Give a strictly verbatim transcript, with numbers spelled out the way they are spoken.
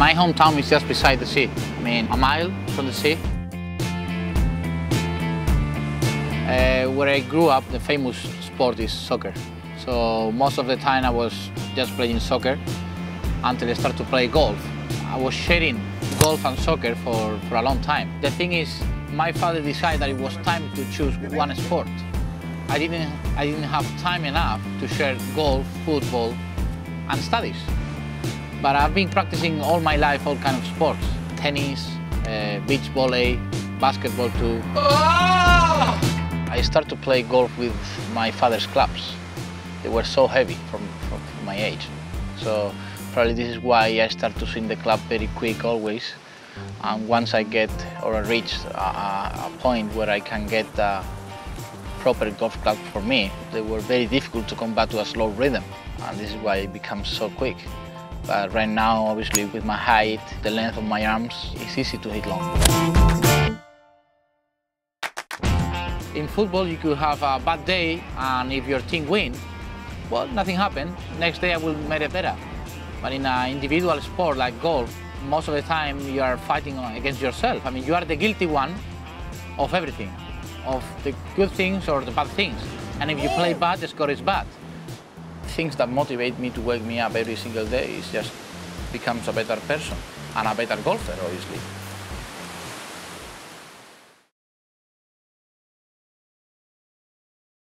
My hometown is just beside the sea, I mean, a mile from the sea. Uh, where I grew up, the famous sport is soccer. So most of the time I was just playing soccer until I started to play golf. I was sharing golf and soccer for, for a long time. The thing is, my father decided that it was time to choose one sport. I didn't, I didn't have time enough to share golf, football, and studies. But I've been practicing all my life all kinds of sports. Tennis, uh, beach volley, basketball too. Oh! I started to play golf with my father's clubs. They were so heavy for, for, for my age. So probably this is why I started to swing the club very quick always. And once I get or I reach a, a point where I can get a proper golf club for me, they were very difficult to come back to a slow rhythm. And this is why it becomes so quick. But right now, obviously, with my height, the length of my arms, it's easy to hit long. In football, you could have a bad day, and if your team wins, well, nothing happened. Next day, I will make it better. But in an individual sport like golf, most of the time, you are fighting against yourself. I mean, you are the guilty one of everything, of the good things or the bad things. And if you play bad, the score is bad. Things that motivate me to wake me up every single day is just becomes a better person and a better golfer, obviously.